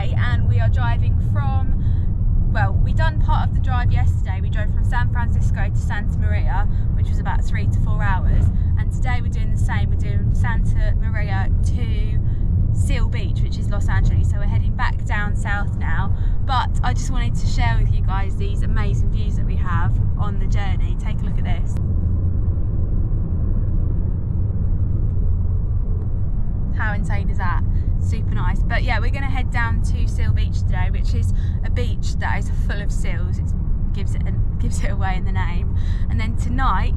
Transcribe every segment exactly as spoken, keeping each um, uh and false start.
today, and we are driving from, well, we done part of the drive yesterday. We drove from San Francisco to Santa Maria, which was about three to four hours, and today we're doing the same. We're doing Santa Maria to Seal Beach, which is Los Angeles, so we're heading back down south now. But I just wanted to share with you guys these amazing views that we have on the journey. Take a look at this. How insane is that? Super nice. But yeah, we're going to head down to Seal Beach today, which is a beach that is full of seals. It gives it gives it away in the name. And then tonight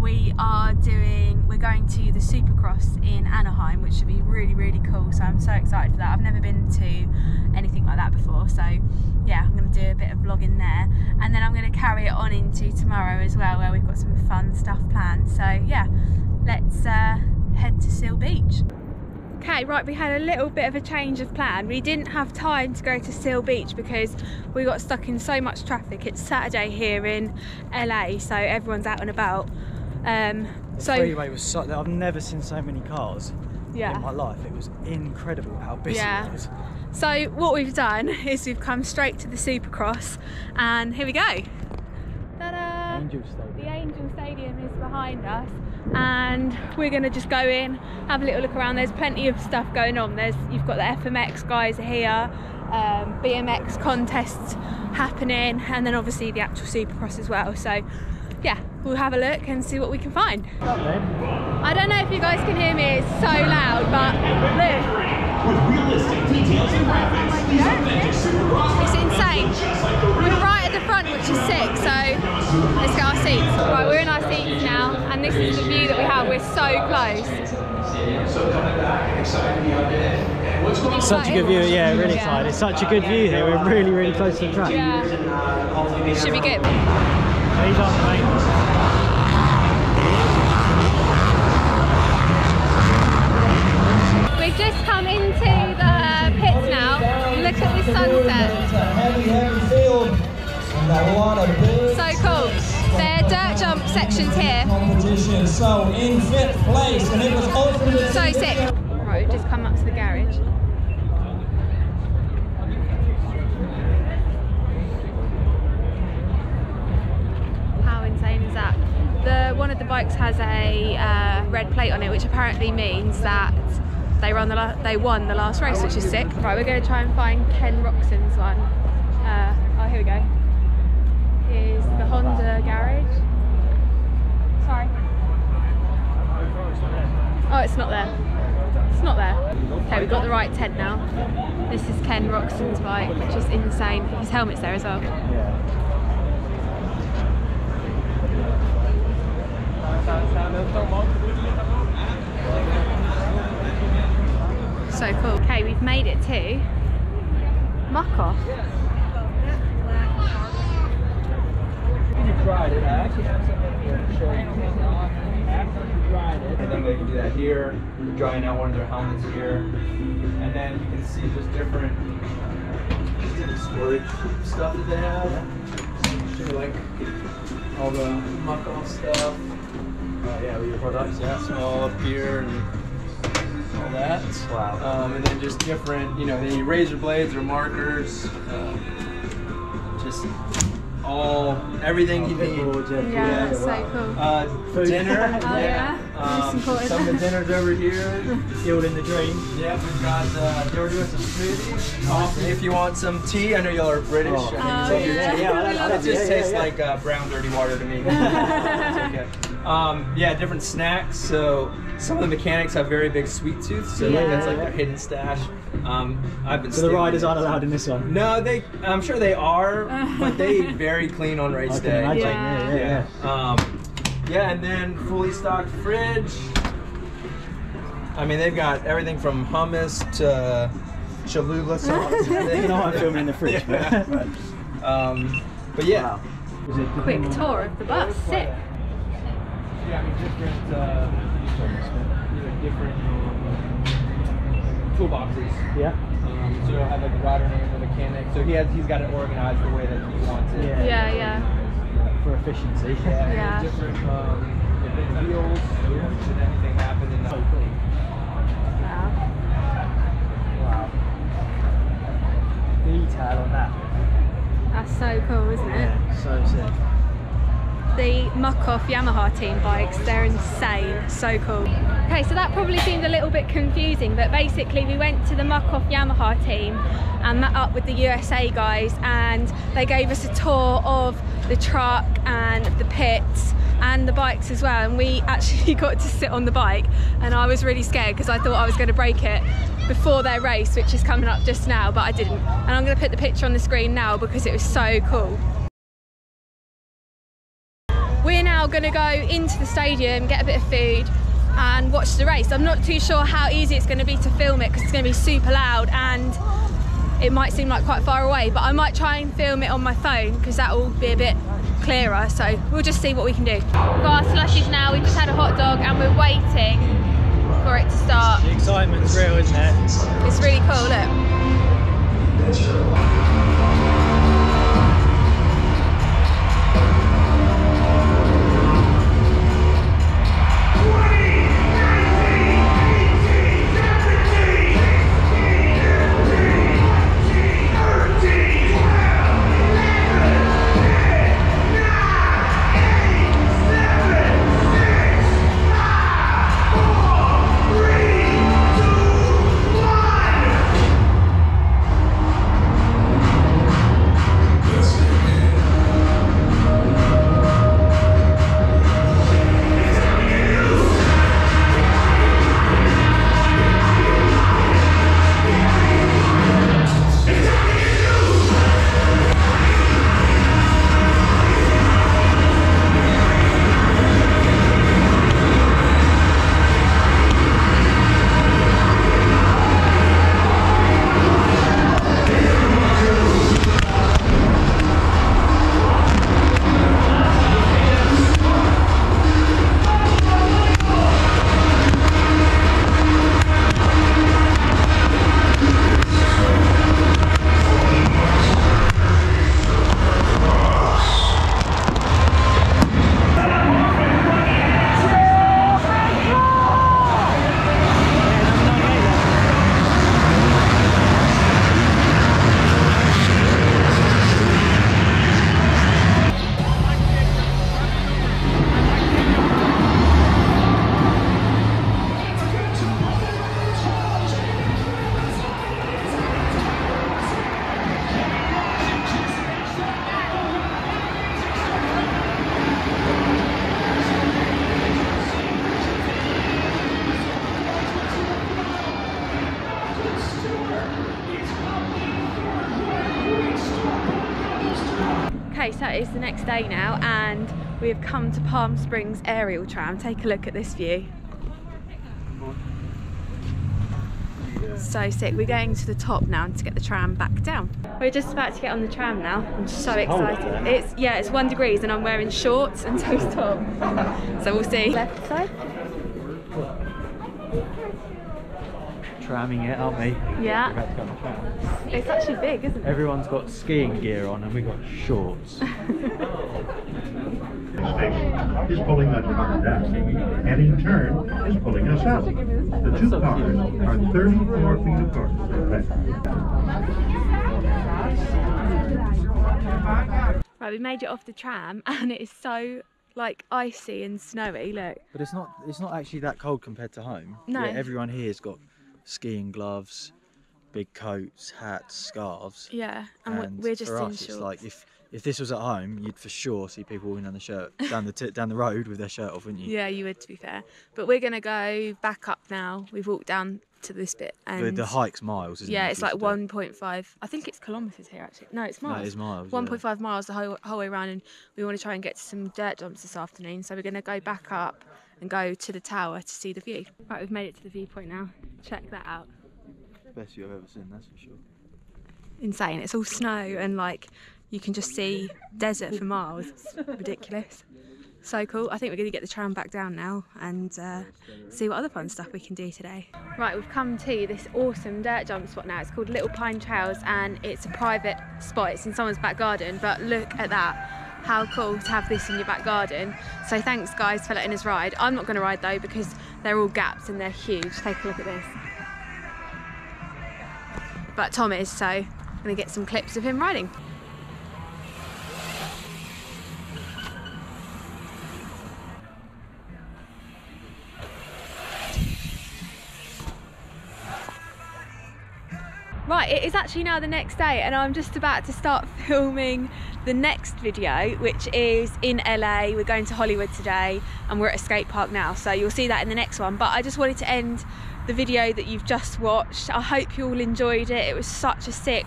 we are doing we're going to the Supercross in Anaheim, which should be really, really cool. So I'm so excited for that. I've never been to anything like that before, so yeah, I'm going to do a bit of vlogging there, and then I'm going to carry it on into tomorrow as well, where we've got some fun stuff planned. So yeah, let's uh, head to Seal Beach. Okay, right, we had a little bit of a change of plan. We didn't have time to go to Seal Beach because we got stuck in so much traffic. It's Saturday here in L A, so everyone's out and about. Um, so the freeway was so, I've never seen so many cars yeah. in my life. It was incredible how busy yeah. it was. So what we've done is we've come straight to the Supercross, and here we go. Ta-da! Angel Stadium. The Angel Stadium is behind us, and we're going to just go in, have a little look around. There's plenty of stuff going on. There's you've got the F M X guys here, um, B M X contests happening, and then obviously the actual Supercross as well. So yeah, we'll have a look and see what we can find. I don't know if you guys can hear me, it's so loud, but look. It's insane. We're right at the front, which is sick, so let's get our seats. Right, we're in our seats now, and this is the view that we have. We're so close. Such a good view, yeah, really excited. It's such a good view here, we're really, really close to the track. Yeah. Should be good. He's on, mate. We've just come into the pits now. Look at the sunset. So cool. There are dirt jump sections here. So in fifth place, and it was so sick. Right, we've just come up to the garage. How insane is that? The one of the bikes has a uh, red plate on it, which apparently means that They won, the la they won the last race, which is sick. Right, we're going to try and find Ken Roxon's one. Uh, oh, here we go. Here's the Honda garage. Sorry. Oh, it's not there. It's not there. Okay, we've got the right tent now. This is Ken Roxon's bike, which is insane. His helmet's there as well. So cool. Okay, we've made it to Muc-Off. And then they can do that here, drying out one of their helmets here. And then you can see just different storage stuff that they have. So like all the Muc-Off stuff. Uh, yeah, we have products, yeah, small up here. And all that. Wow. Um, and then just different, you know, any razor blades or markers, uh, just all, everything oh, you need. Yeah, yeah, that's wow. so cool. Uh, food. Dinner. Oh yeah, yeah. Um, some of the dinners over here. Gilding the dream. Yeah, we've got, uh, they were doing some smoothies. Awesome. If you want some tea, I know y'all are British. Oh, oh, I mean, yeah. Tea. yeah, that, that just yeah, tastes yeah, yeah. like uh, brown dirty water to me. It's okay. Um, yeah, different snacks. So some of the mechanics have very big sweet tooth, so yeah. that's like their hidden stash. Um, I've been. So the riders aren't allowed in this one. No, they. I'm sure they are, but they eat very clean on race day. I can imagine. Yeah, yeah, yeah. Um, yeah, and then fully stocked fridge. I mean, they've got everything from hummus to Cholula sauce. You know, I'm filming in the fridge. Yeah. But, um, but yeah. Wow. Quick tour of the bus. Sick. Yeah, I mean, different, uh, you know, different toolboxes. Yeah. Um, so you'll have like the rider name, the mechanic. So he has, he's got it organized the way that he wants it. Yeah, yeah. yeah. For efficiency. Yeah. yeah. Different um, wheels. Should anything happen in the whole thing. Wow. Wow. Muc-Off Yamaha team bikes. They're insane, so cool. Okay, so that probably seemed a little bit confusing, but basically we went to the Muc-Off Yamaha team and met up with the U S A guys, and they gave us a tour of the truck and the pits and the bikes as well, and we actually got to sit on the bike, and I was really scared because I thought I was going to break it before their race, which is coming up just now, but I didn't. And I'm going to put the picture on the screen now because it was so cool. We're now going to go into the stadium, get a bit of food and watch the race. I'm not too sure how easy it's going to be to film it because it's going to be super loud and it might seem like quite far away, but I might try and film it on my phone because that will be a bit clearer, so we'll just see what we can do. We've got our slushies now, we just had a hot dog and we're waiting for it to start. The excitement's real, isn't it? It's really cool, look. Okay, so it's the next day now and we have come to Palm Springs Aerial Tram. Take a look at this view. So sick. We're going to the top now to get the tram back down. We're just about to get on the tram now. I'm so excited. It's yeah, it's one degrees and I'm wearing shorts and toast top. So we'll see. Left side. Tramming it, aren't we? Yeah. We're about to go on the tram. It's actually big, isn't it? Everyone's got skiing gear on and we've got shorts. Is pulling us down, and in turn is pulling us up. The two cars are thirty-four feet apart. Right, we made it off the tram, and it is so like icy and snowy. Look. But it's not. It's not actually that cold compared to home. No. Yeah, everyone here's got skiing gloves, big coats, hats, scarves. Yeah, and, and we're just for us, in shorts. It's like if if this was at home, you'd for sure see people walking down the shirt down the t down the road with their shirt off, wouldn't you? Yeah, you would. To be fair, but we're gonna go back up now. We've walked down to this bit, and the, the hike's miles, isn't yeah, it? Yeah, it's like one point five. I think it's kilometres here actually. No, it's miles. No, it is miles. one point five yeah. miles the whole whole way around, and we want to try and get to some dirt jumps this afternoon. So we're gonna go back up and go to the tower to see the view. Right, we've made it to the viewpoint now. Check that out. Best view I've ever seen, that's for sure. Insane. It's all snow and like you can just see desert for miles. It's ridiculous. So cool. I think we're going to get the tram back down now and uh, see what other fun stuff we can do today. Right, we've come to this awesome dirt jump spot now. It's called Little Pine Trails and it's a private spot. It's in someone's back garden, but look at that. How cool to have this in your back garden. So thanks guys for letting us ride. I'm not going to ride though because they're all gaps and they're huge. Take a look at this. But Tom is, so I'm going to get some clips of him riding. Right, it is actually now the next day and I'm just about to start filming the next video, which is in L A. We're going to Hollywood today and we're at a skate park now, so you'll see that in the next one. But I just wanted to end the video that you've just watched. I hope you all enjoyed it. It was such a sick,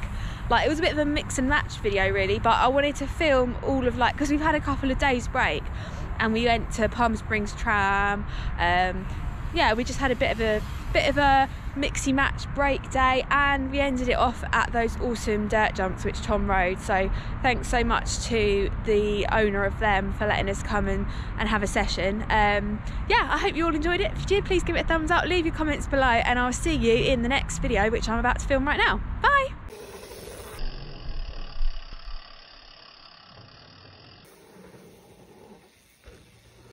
like, it was a bit of a mix and match video really, but I wanted to film all of, like, because we've had a couple of days break and we went to Palm Springs Tram. Um, yeah, we just had a bit of a bit of a mixy match break day, and we ended it off at those awesome dirt jumps which Tom rode, so thanks so much to the owner of them for letting us come and, and have a session. Um, yeah, I hope you all enjoyed it. If you did, please give it a thumbs up, leave your comments below, and I'll see you in the next video, which I'm about to film right now. Bye!